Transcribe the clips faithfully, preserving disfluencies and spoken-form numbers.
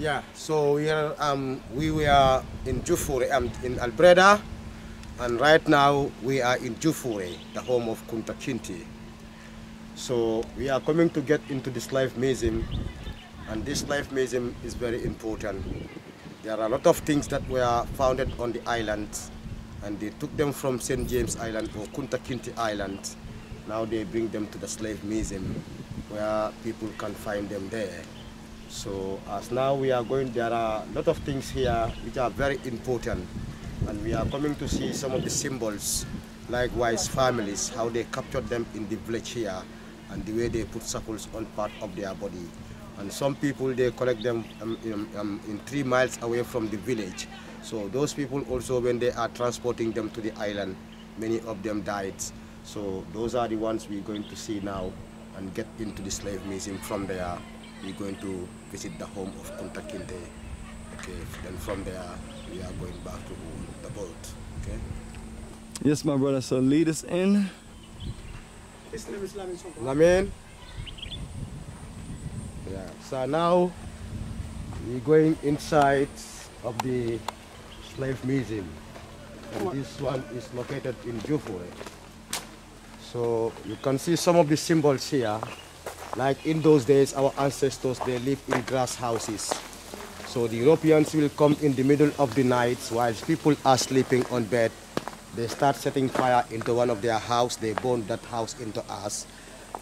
Yeah, so we are, um, we were in Juffureh, um, in Albreda, and right now we are in Juffureh, the home of Kunta Kinteh. So we are coming to get into this life museum, and this life museum is very important. There are a lot of things that were founded on the island, and they took them from Saint James Island or Kunta Kinteh Island. Now they bring them to the slave museum, where people can find them there. So as now we are going, there are a lot of things here which are very important, and we are coming to see some of the symbols, likewise families, how they captured them in the village here, and the way they put circles on part of their body. And some people, they collect them um, in, um, in three miles away from the village. So those people also, when they are transporting them to the island, many of them died. So those are the ones we're going to see now and get into the slave museum. From there, we're going to visit the home of Kunta Kinteh. Okay, then from there, we are going back to the boat, okay? Yes, my brother, so lead us in. His name is Lamin. Lamin. Yeah, so now we're going inside of the slave museum, and this one is located in Juffureh. So you can see some of the symbols here. Like in those days, our ancestors, they lived in grass houses. So the Europeans will come in the middle of the night while people are sleeping on bed. They start setting fire into one of their house. They burn that house into us.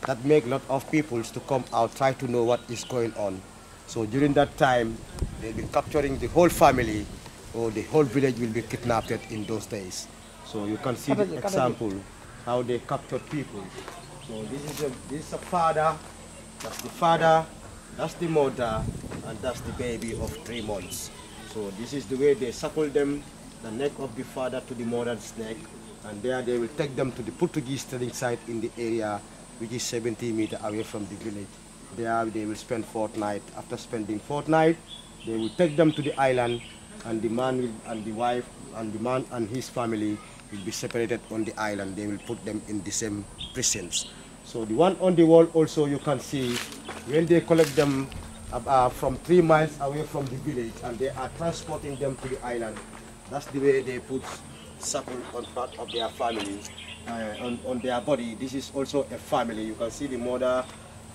That make a lot of people to come out, try to know what is going on. So during that time, they'll be capturing the whole family, or the whole village will be kidnapped in those days. So you can see the example, how they captured people. So this is a, this is a father, that's the father, that's the mother, and that's the baby of three months. So this is the way they suckle them, the neck of the father to the mother's neck, and there they will take them to the Portuguese trading site in the area, which is seventy meters away from the village. There they will spend fortnight. After spending fortnight, they will take them to the island, and the man will, and the wife and the man and his family will be separated on the island. They will put them in the same prisons. So the one on the wall also you can see, when they collect them uh, from three miles away from the village and they are transporting them to the island, that's the way they put circle on part of their family. Uh, on, on their body, this is also a family. You can see the mother,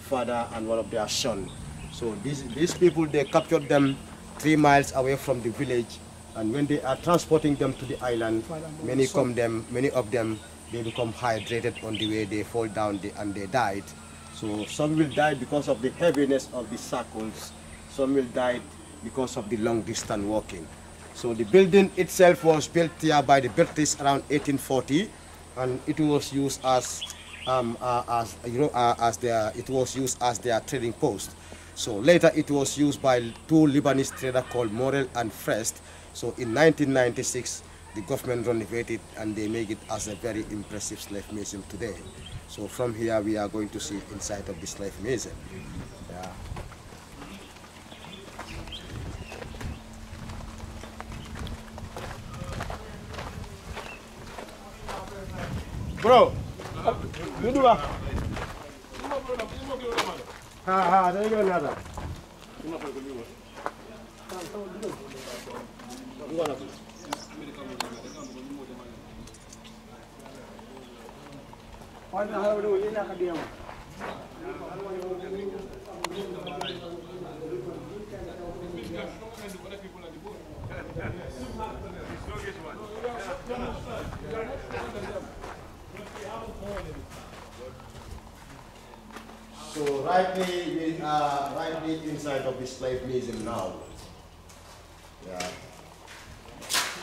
father, and one of their sons. So these, these people, they captured them three miles away from the village, and when they are transporting them to the island, many, come them, many of them, they become hydrated on the way, they fall down they, and they died. So some will die because of the heaviness of the circles, some will die because of the long distance walking. So the building itself was built here by the British around eighteen forty. And it was used as, um, uh, as you know, uh, as their it was used as their trading post. So later it was used by two Lebanese traders called Morel and Frest. So in nineteen ninety-six, the government renovated and they make it as a very impressive slave museum today. So from here we are going to see inside of the slave museum. Yeah. Bro, you do what? Ha ha, there you go, another. Why the hell do you not have them? So rightly we are rightly inside of the slave museum now. Yeah.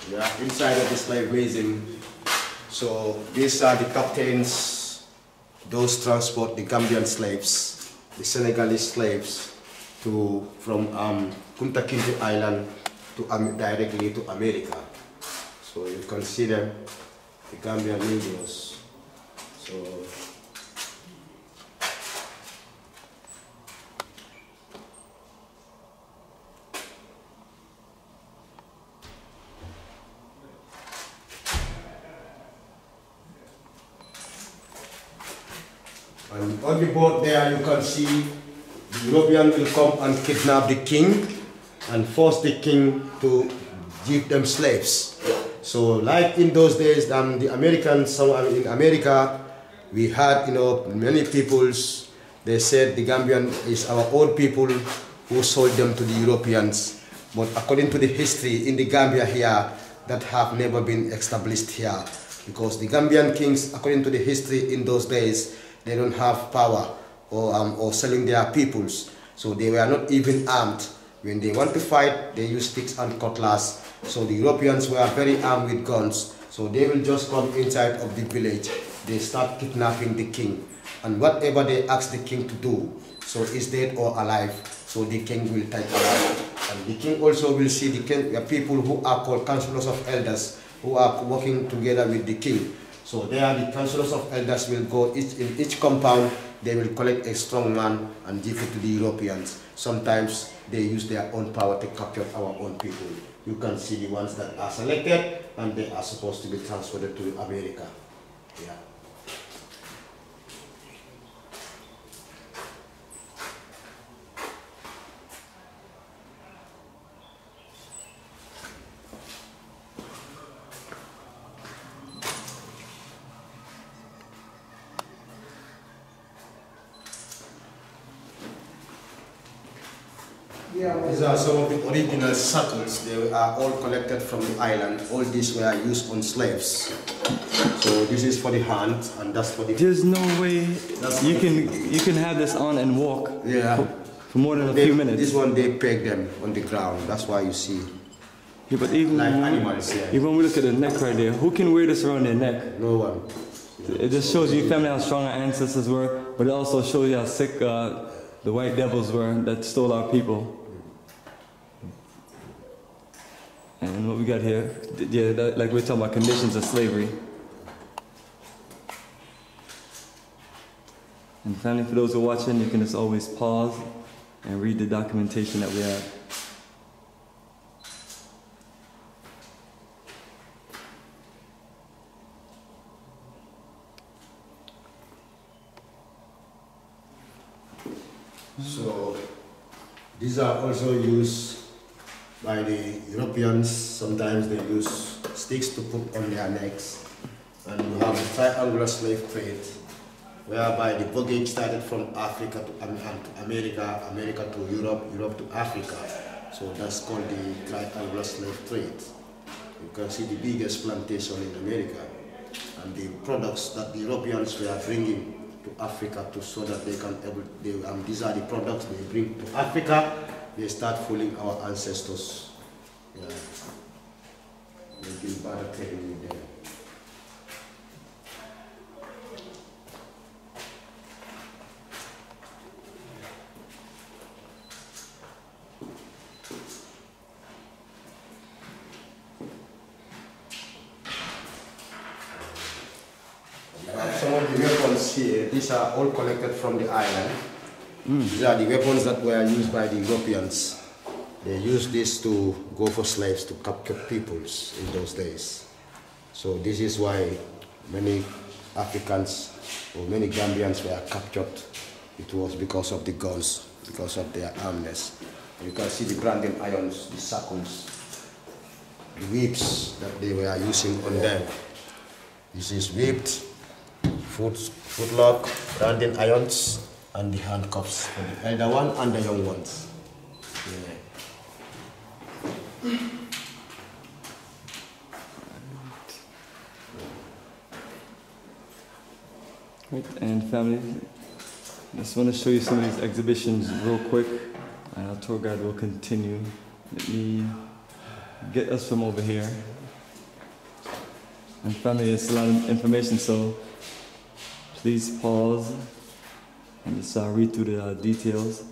We are inside of the slave museum. So these are the captains, those transport the Gambian slaves, the Senegalese slaves to from um, Kunta Kinteh Island to um, directly to America. So you can see them, the Gambian Negroes. So and on the board there you can see the European will come and kidnap the king and forced the king to give them slaves. So like in those days, um, the Americans, in America, we had, you know, many peoples, they said the Gambian is our old people who sold them to the Europeans. But according to the history in the Gambia here, that have never been established here. Because the Gambian kings, according to the history in those days, they don't have power or, um, or selling their peoples. So they were not even armed. When they want to fight, they use sticks and cutlass. So the Europeans were very armed with guns. So they will just come inside of the village. They start kidnapping the king. And whatever they ask the king to do, so is dead or alive, so the king will take alive. And the king also will see the, king, the people who are called councillors of elders, who are working together with the king. So there the councillors of elders will go each, in each compound, they will collect a strong man and give it to the Europeans. Sometimes they use their own power to capture our own people. You can see the ones that are selected and they are supposed to be transferred to America. Yeah. These are some of the original shackles. They are all collected from the island. All these were used on slaves. So this is for the hand, and that's for the. There's no way that's you can hand. You can have this on and walk. Yeah. For, for more than a they, few minutes. This one they peg them on the ground. That's why you see. Yeah, but even like when, animals. Yeah. Even when we look at the neck right there, who can wear this around their neck? No one. It just shows you family how strong our ancestors were, but it also shows you how sick uh, the white devils were that stole our people. And what we got here, yeah, that, like we're talking about conditions of slavery. And finally, for those who are watching, you can just always pause and read the documentation that we have. So, these are also used by the Europeans. Sometimes they use sticks to put on their necks. And you have the triangular slave trade, whereby the bondage started from Africa to, um, to America, America to Europe, Europe to Africa. So that's called the triangular slave trade. You can see the biggest plantation in America. And the products that the Europeans were bringing to Africa to, so that they can able, they, um, these are the products they bring to Africa. They start fooling our ancestors. Yeah. They've been bartering with them. There are some of the weapons here. These are all collected from the island. Mm. These are the weapons that were used by the Europeans. They used this to go for slaves, to capture peoples in those days. So this is why many Africans or many Gambians were captured. It was because of the guns, because of their armless. You can see the branding irons, the shackles, the whips that they were using on them. This is whipped, foot, footlock, branding irons, and the handcuffs for the elder one and the young ones. Yeah. Right, and family, I just want to show you some of these exhibitions real quick, and our tour guide will continue. Let me get us from over here. And family, it's a lot of information, so please pause and just uh, read through the uh, details.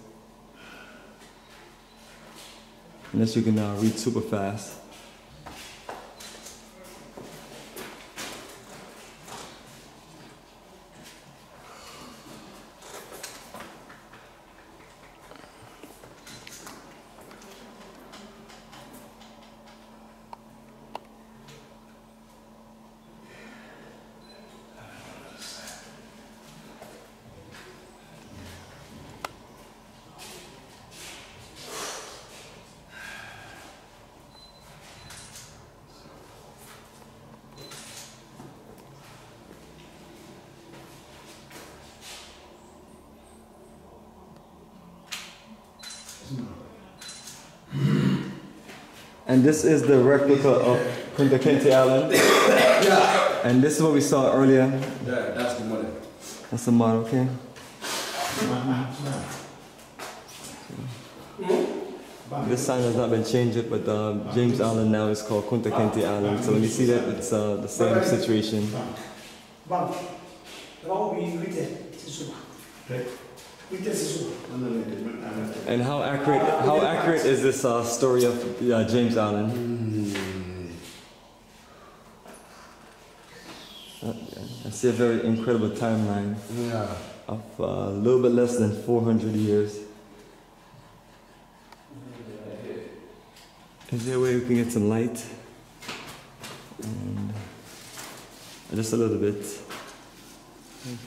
Unless you can uh, read super fast. And this is the replica of Kunta Kinteh Island. Yeah. And this is what we saw earlier. Yeah, that's the model. That's the model, okay? This sign has not been changed, but uh, James Island now is called Kunta Kinteh Island. So when you see that, it's uh, the same situation. And how accurate, how accurate is this uh, story of uh, James Island? I see a very incredible timeline of uh, a little bit less than four hundred years. Is there a way we can get some light? And just a little bit.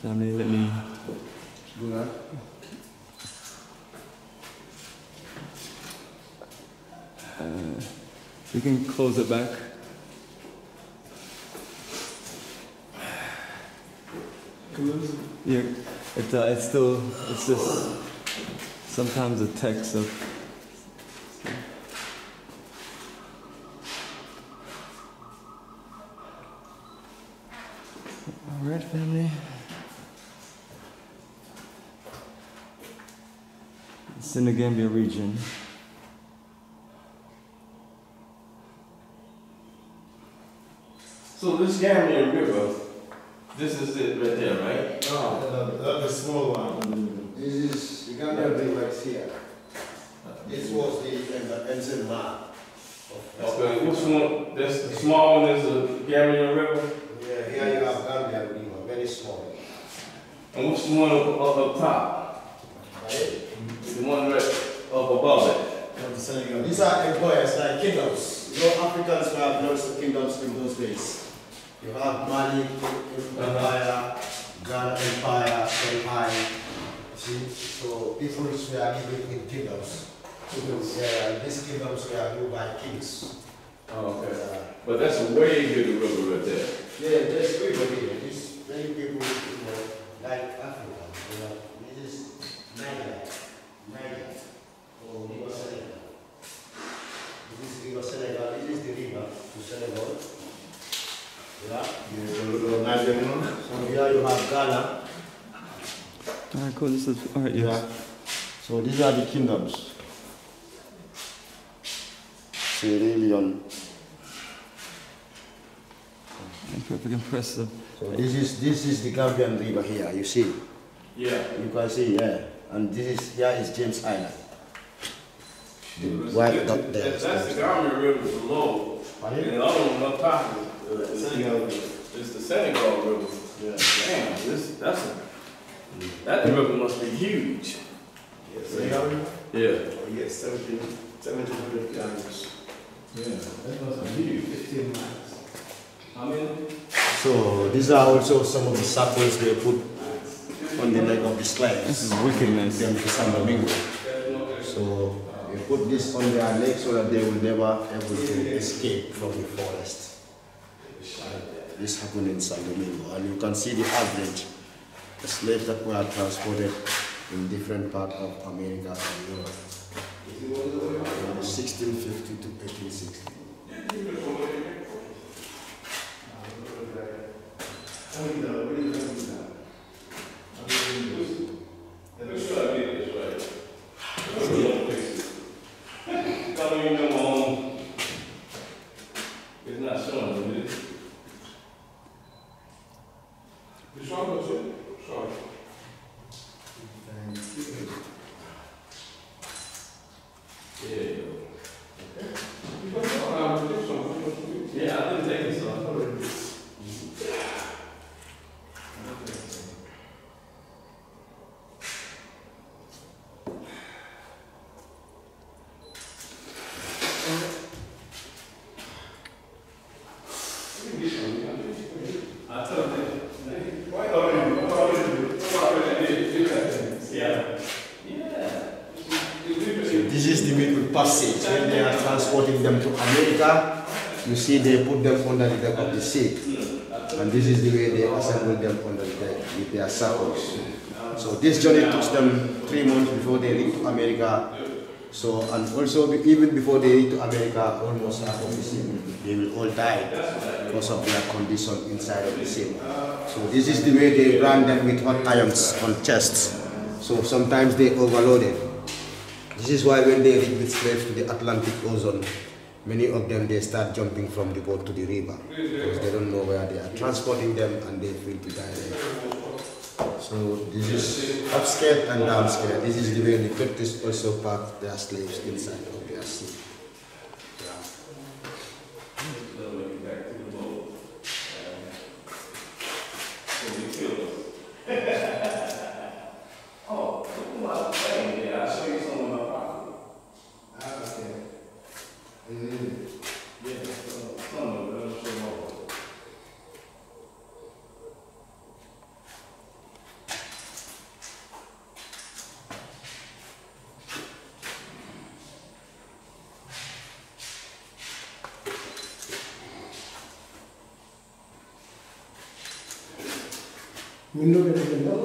Family, let me do that. Uh, we can close it back. Close. Yeah, it, uh, it's still. It's just sometimes the text of. Alright, family. It's in the Gambia region. So this Gambia River, this is it right there, right? No, the, the, the small one. This is the Gambia River right here. This was the ancient map. Okay, which one? This, the small one is the Gambia River? Yeah, here you have Gambia River, very small. And which one up, up top? Right. The one right up above it. These are empires like kingdoms. You know, Africans have lots of kingdoms in those days. You have Mali Empire, Ghana Empire, Empire. See? So people were given in kingdoms. Yeah, these kingdoms were ruled by kings. Oh, okay. Uh, but that's way near the river right there. Yeah, there's river here. These many people, you know, like Africa. You know, this is Nigeria. Nigeria. Or river Senegal. This is river Senegal. This is the river to Senegal. Yeah. So here you have Ghana. Alright, cool. This is alright. Yeah. Yeah. So these are the kingdoms. Sierra Leone. Impressive. So this is this is the Gambian River here. You see? Yeah. You can see, yeah. And this is here is James Island. The white dot there. That's the Gambian River below, and the other one up top is the Senegal River. Yeah. Damn, this that's a, that river must be huge. Yes. Yeah. Oh yes, seventeen seventeen hundred kilometers. Yeah. That must be huge. Fifteen miles. So these are also some of the circles they put on the leg of the slide. This is wickedness. Then to San Domingo. So they put this on their leg so that they will never able to escape from the forest. This happened in San Domingo, and you can see the average the slaves that were transported in different parts of America and Europe. sixteen fifty to eighteen sixty. You see, they put them under the deck of the ship, and this is the way they assemble them under the deck with their circles. So this journey took them three months before they reached America So, and also even before they to America, almost half of the ship, they will all die because of their condition inside of the ship. So this is the way they brand them with hot irons on chests. So sometimes they overloaded. This is why when they reach with slaves to the Atlantic Ocean, many of them they start jumping from the boat to the river because they don't know where they are transporting them and they feel to die there. So this is upscale and downscale. This is the way the Turks also packed their slaves inside of their sea. We know that we know.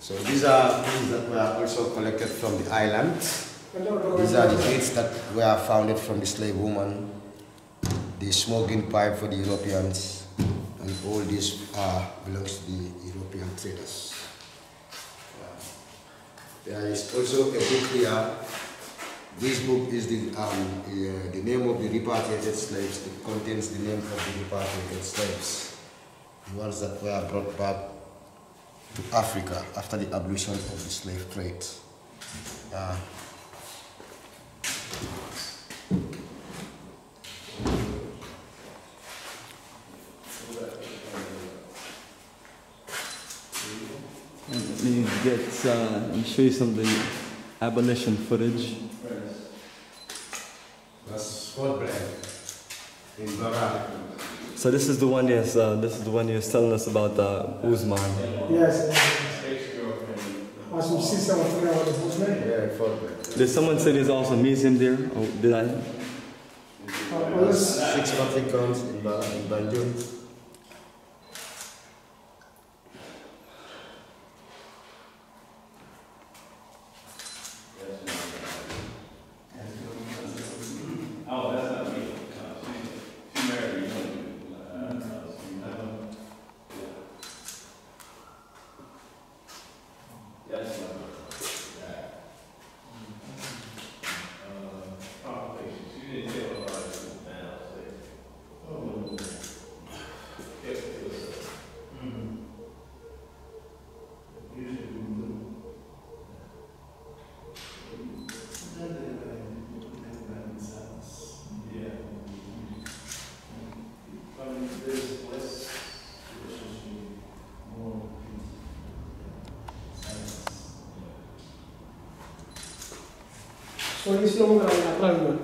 So these are things that were also collected from the island. These are the gates that were founded from the slave woman, the smoking pipe for the Europeans, and all this uh, belongs to the European traders. There is also a book here. This book is the, um, uh, the name of the repatriated slaves. It contains the name of the repatriated slaves, the ones that were brought back to Africa after the abolition of the slave trade. Uh, Let me get, uh, I'll show you some of the abolition footage. So this is the one yes, uh, this is the one you're telling us about uh, Usman. Yes. Did someone say there's also a museum there? Oh, did I? Six Africans in Banjul. What is your problem?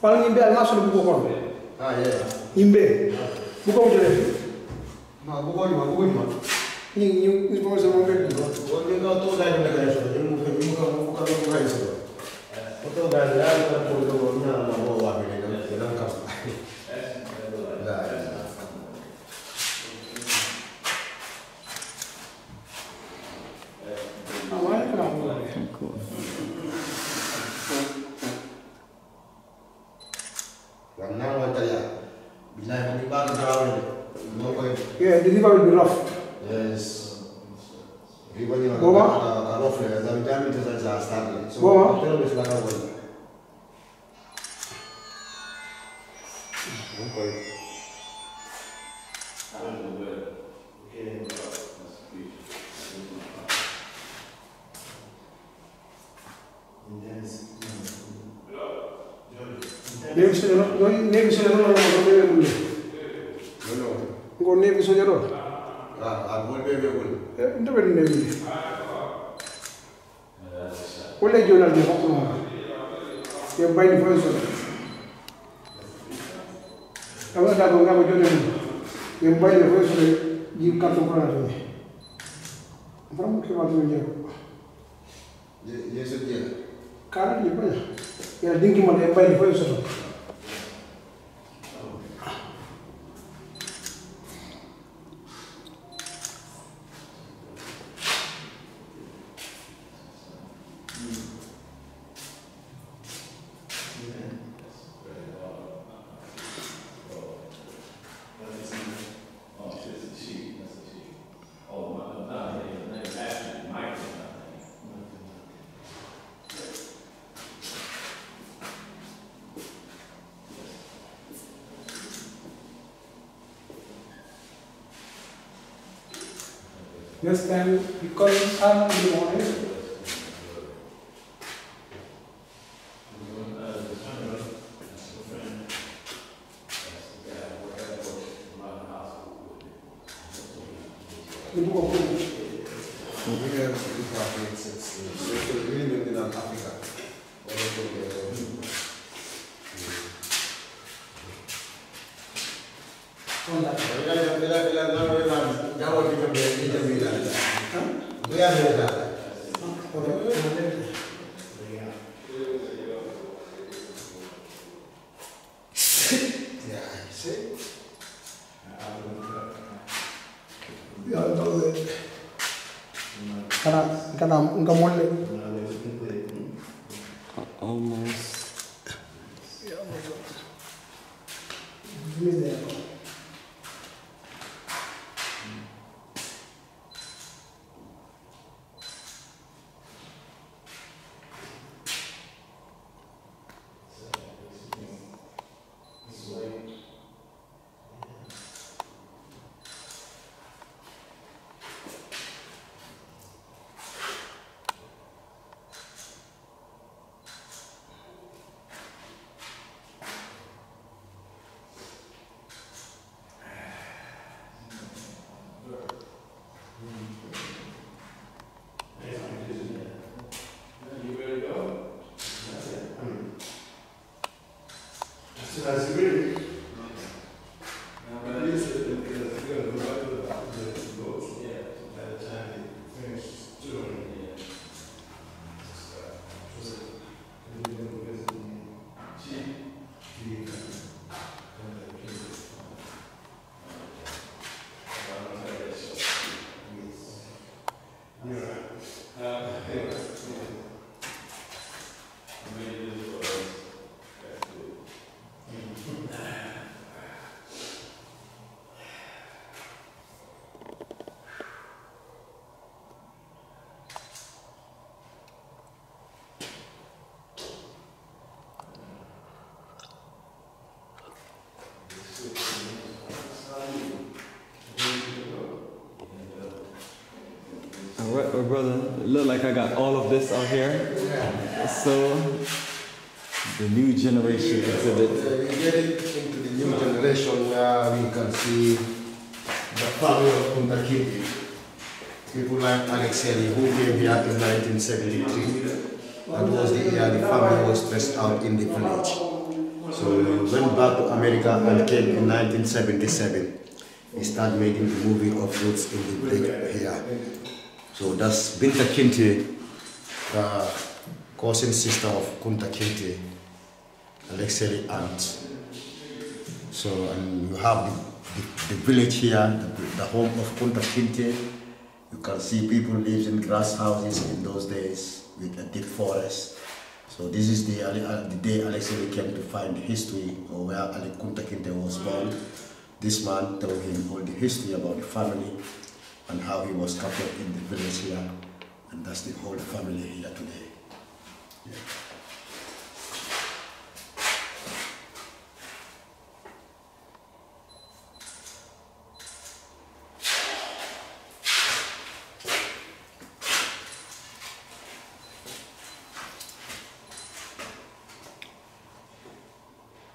Paling imbe almas sudah buku kon. Ah iya. Imbe. Buku udah deh. Ma buku ni, buku ni. Ni ni ni bukan zaman kita. Bukan ni kalau tu dah ada kerja. Jadi mungkin mungkin bukan bukan kerja. Betul dah ada kerja tu tu ni ada bawa ni kan. Jangan kau. Dah. Awak kenapa? Cool. Yeah, the river will be rough. Yes. River will be rough. The diameters are starting. So, Boba? Tell me if that's what. Okay. Navy soldier, no, Navy soldier, no, no, no, no, no, Navy soldier, no, no, no, no, no, no, no, no, no, no, no, no, no, Next time we call it up in the morning. Oh, brother, look like I got all of this out here. Yeah. So the new generation exhibit. We get it into the new generation where we can see the power of Kunta Kinteh. People like Alex Haley, who came here in nineteen seventy-three, and was the year the family was stressed out in the village. So we went back to America and came in nineteen seventy-seven. He started making the movie of roots in the village here. So that's Binta Kinteh, the cousin sister of Kunta Kinteh, Alex Haley aunt. So and you have the, the, the village here, the, the home of Kunta Kinteh. You can see people live in grass houses in those days with a deep forest. So this is the, the day Alex Haley came to find history of where Kunta Kinteh was born. This man told him all the history about the family and how he was captured in the village here, and that's the whole family here today. Yeah.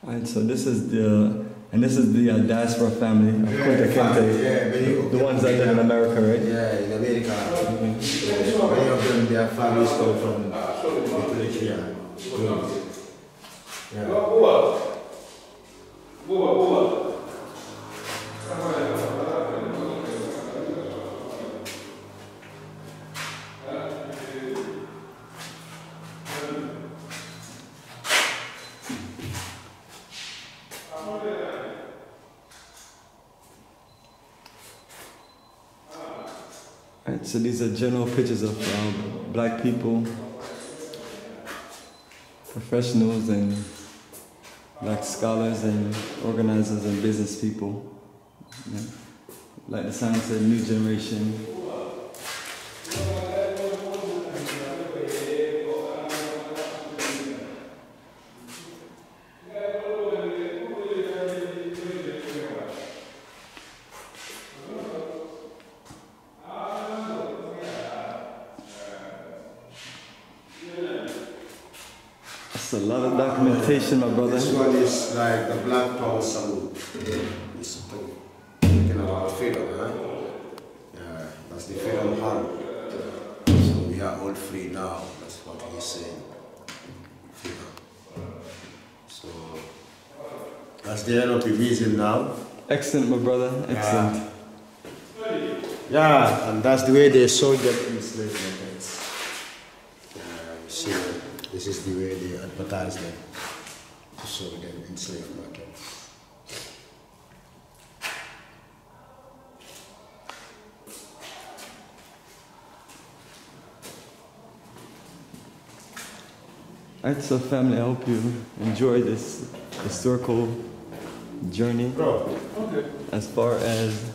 Alright, so this is the and this is the uh, diaspora family of Kunta Kinteh. Yeah, the, the ones that live in America, right? Yeah, in America. Mm-hmm. Many of them, their families come from Ethiopia. Yeah. Right, so these are general pictures of um, black people, professionals and black scholars and organizers and business people. Yeah. Like the sign said, new generation. A lot of documentation, my brother. This one is like the Black Power Salute. It's talking about freedom, huh? Yeah, that's the freedom hand. So we are all free now. That's what he's saying. Freedom. So that's the end of the vision now. Excellent, my brother. Excellent. Yeah, yeah, and that's the way they sold them in slave markets. Yeah, you see them. This is the way they advertise them to sell them in slave markets. Alright, so family, I hope you enjoy this historical journey. Bro, okay. As far as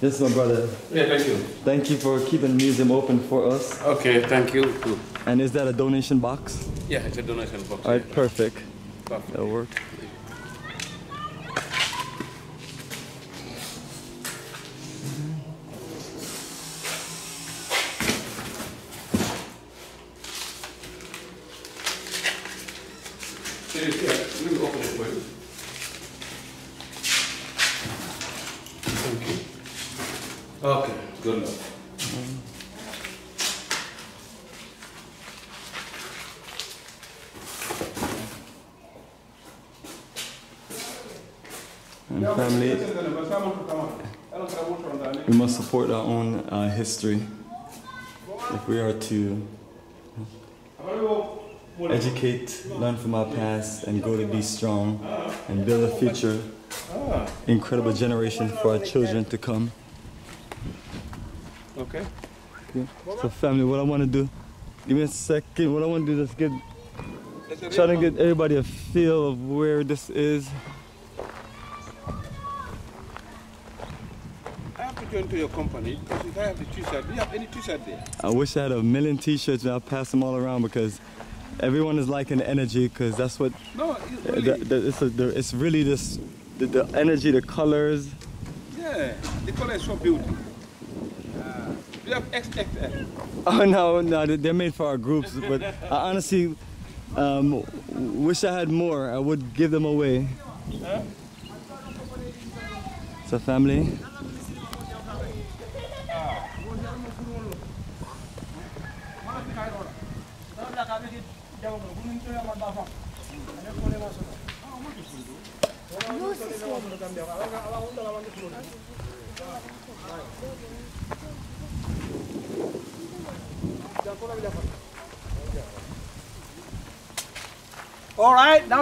this, my brother. Yeah, thank you. Thank you for keeping the museum open for us. Okay, thank you too. And is that a donation box? Yeah, it's a donation box. All right, yeah. Perfect. Perfect. That'll work. Let me open it for you. Thank you. Okay, good luck. And family, we must support our own uh, history if we are to educate, learn from our past, and go to be strong and build a future, incredible generation for our children to come. Okay. Okay. So family, what I want to do, give me a second, what I want to do is get, try to get everybody a feel of where this is. Into your company because you have the t-shirt. Do you have any t-shirt there? I wish I had a million t-shirts and I'll pass them all around because everyone is liking energy because that's what... No, it's really... The, the, it's, a, the, it's really this, the, the energy, the colors. Yeah, the color is so beautiful. Uh, do you have X X L? Oh no, no, they're made for our groups, but I honestly um, wish I had more. I would give them away. Huh? It's a family. All right, now